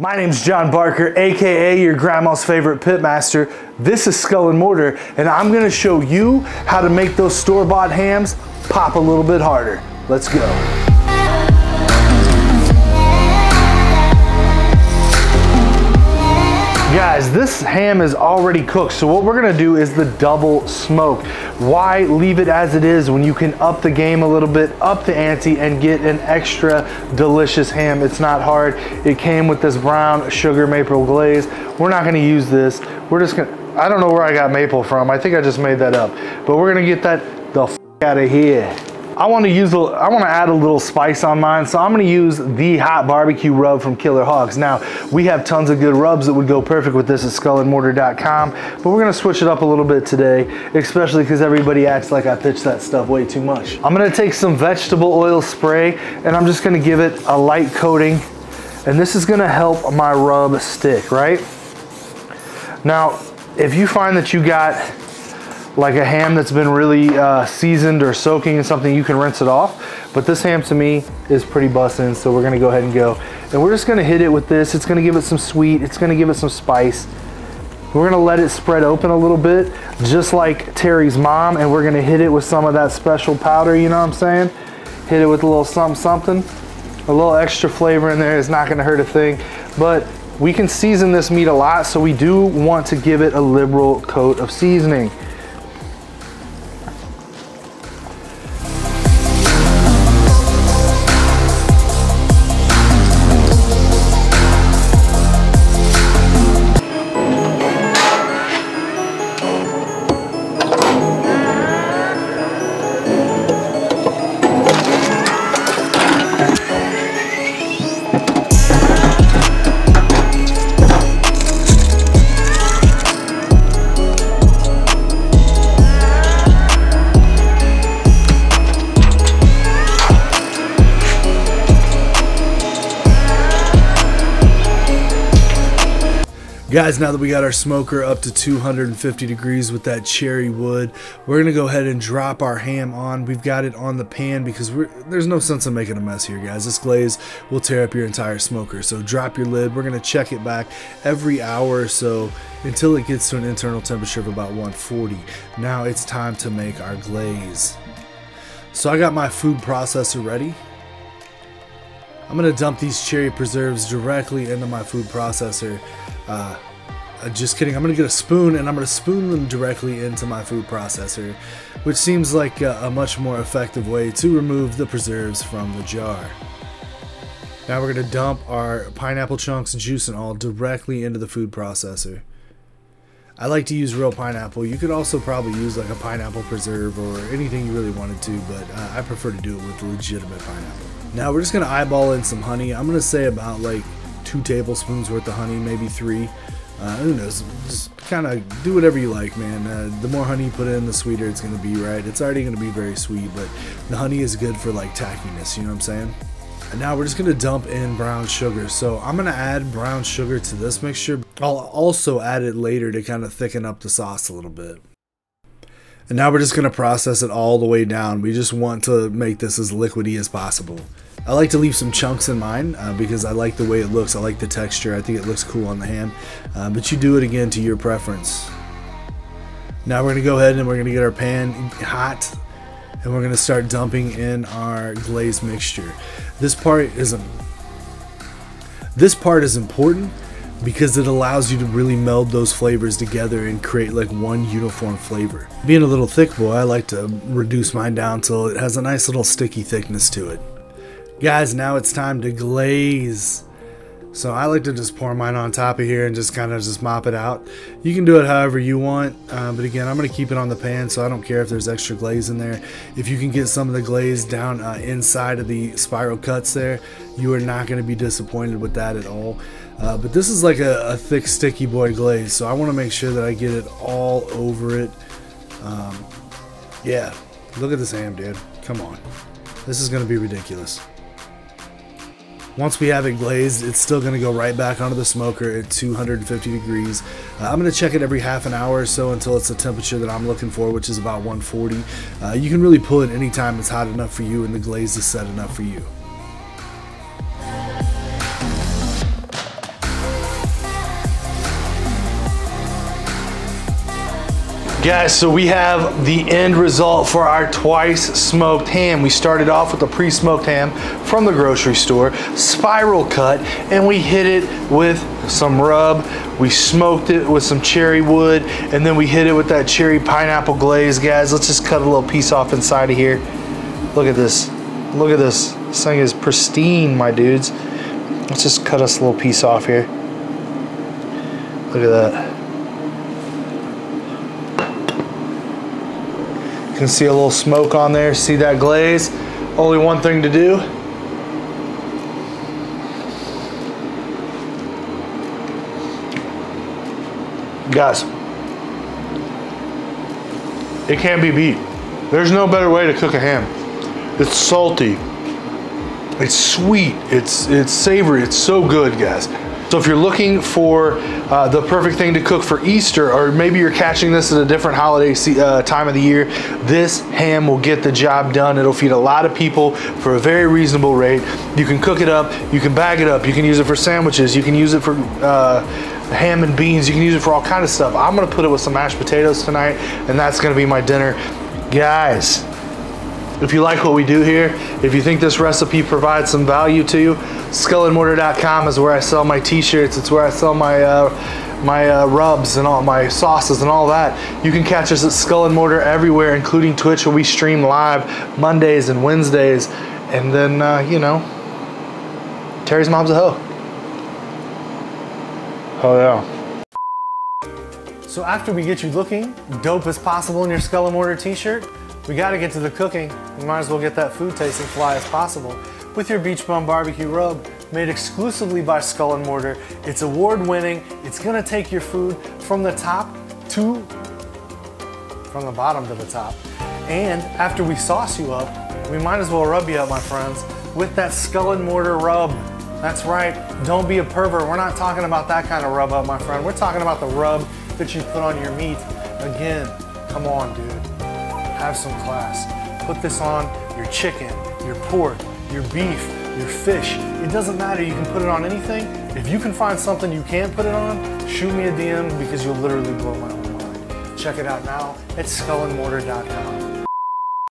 My name's John Barker, AKA your grandma's favorite pitmaster. This is Skull and Mortar, and I'm gonna show you how to make those store-bought hams pop a little bit harder. Let's go. Guys, this ham is already cooked, so what we're gonna do is the double smoke. Why leave it as it is when you can up the game a little bit, up the ante, and get an extra delicious ham? It's not hard. It came with this brown sugar maple glaze. We're not gonna use this. We're just gonna, I don't know where I got maple from. I think I just made that up. But we're gonna get that the f out of here. I wanna add a little spice on mine, so I'm gonna use the hot barbecue rub from Killer Hogs. Now, we have tons of good rubs that would go perfect with this at skullandmortar.com, but we're gonna switch it up a little bit today, especially because everybody acts like I pitch that stuff way too much. I'm gonna take some vegetable oil spray, and I'm just gonna give it a light coating, and this is gonna help my rub stick, right? Now, if you find that you got like a ham that's been really seasoned or soaking in something, you can rinse it off. But this ham to me is pretty bussin', so we're gonna go ahead and go. And we're just gonna hit it with this. It's gonna give it some sweet, it's gonna give it some spice. We're gonna let it spread open a little bit, just like Terry's mom, and we're gonna hit it with some of that special powder, you know what I'm saying? Hit it with a little something, something. A little extra flavor in there is not gonna hurt a thing, but we can season this meat a lot, so we do want to give it a liberal coat of seasoning. Guys, now that we got our smoker up to 250 degrees with that cherry wood, we're gonna go ahead and drop our ham on. We've got it on the pan because there's no sense in making a mess here, guys. This glaze will tear up your entire smoker, so drop your lid. We're gonna check it back every hour or so until it gets to an internal temperature of about 140. Now it's time to make our glaze. So I got my food processor ready. I'm gonna dump these cherry preserves directly into my food processor. Just kidding, I'm gonna get a spoon and I'm gonna spoon them directly into my food processor, which seems like a much more effective way to remove the preserves from the jar. Now we're gonna dump our pineapple chunks, juice and all directly into the food processor. I like to use real pineapple. You could also probably use like a pineapple preserve or anything you really wanted to, but I prefer to do it with legitimate pineapple. Now we're just gonna eyeball in some honey. I'm gonna say about like 2 tablespoons worth of honey, maybe 3. Who knows? Just kind of do whatever you like, man. The more honey you put in, the sweeter it's going to be, right? It's already going to be very sweet, but the honey is good for like tackiness, you know what I'm saying? And now we're just going to dump in brown sugar. So I'm going to add brown sugar to this mixture. I'll also add it later to kind of thicken up the sauce a little bit. And now we're just going to process it all the way down. We just want to make this as liquidy as possible. I like to leave some chunks in mine because I like the way it looks. I like the texture. I think it looks cool on the ham, but you do it again to your preference. Now we're going to go ahead and we're going to get our pan hot and we're going to start dumping in our glaze mixture. This part is important because it allows you to really meld those flavors together and create like one uniform flavor. Being a little thick boy, I like to reduce mine down till it has a nice little sticky thickness to it. Guys, now it's time to glaze. So I like to just pour mine on top of here and just kind of just mop it out. You can do it however you want, but again, I'm going to keep it on the pan, so I don't care if there's extra glaze in there. If you can get some of the glaze down inside of the spiral cuts there, you are not going to be disappointed with that at all. But this is like a thick sticky boy glaze, so I want to make sure that I get it all over it. Yeah, look at this ham, dude. Come on. This is going to be ridiculous. Once we have it glazed, it's still gonna go right back onto the smoker at 250 degrees. I'm gonna check it every half an hour or so until it's the temperature that I'm looking for, which is about 140. You can really pull it anytime it's hot enough for you and the glaze is set enough for you. Guys, so we have the end result for our twice smoked ham. We started off with a pre-smoked ham from the grocery store, spiral cut, and we hit it with some rub. We smoked it with some cherry wood, and then we hit it with that cherry pineapple glaze. Guys, let's just cut a little piece off inside of here. Look at this. Look at this. This thing is pristine, my dudes. Let's just cut us a little piece off here. Look at that. You can see a little smoke on there. See that glaze? Only one thing to do. Guys, it can't be beat. There's no better way to cook a ham. It's salty, it's sweet, it's savory, it's so good, guys. So if you're looking for the perfect thing to cook for Easter, or maybe you're catching this at a different holiday time of the year, this ham will get the job done. It'll feed a lot of people for a very reasonable rate. You can cook it up, you can bag it up, you can use it for sandwiches, you can use it for ham and beans, you can use it for all kinds of stuff. I'm gonna put it with some mashed potatoes tonight, and that's gonna be my dinner. Guys, if you like what we do here, if you think this recipe provides some value to you, skullandmortar.com is where I sell my t-shirts. It's where I sell my rubs and all my sauces and all that. You can catch us at Skull and Mortar everywhere, including Twitch, where we stream live Mondays and Wednesdays. And then, you know, Terry's mom's a hoe. Oh yeah. So after we get you looking dope as possible in your Skull and Mortar t-shirt, we gotta get to the cooking. We might as well get that food tasting fly as possible with your Beach Bum Barbecue Rub, made exclusively by Skull and Mortar. It's award-winning. It's gonna take your food from the top to, from the bottom to the top. And after we sauce you up, we might as well rub you up, my friends, with that Skull and Mortar rub. That's right, don't be a pervert. We're not talking about that kind of rub up, my friend. We're talking about the rub that you put on your meat. Again, come on, dude. Have some class. Put this on your chicken, your pork, your beef, your fish. It doesn't matter, you can put it on anything. If you can find something you can't put it on, shoot me a DM, because you'll literally blow my own mind. Check it out now at skullandmortar.com.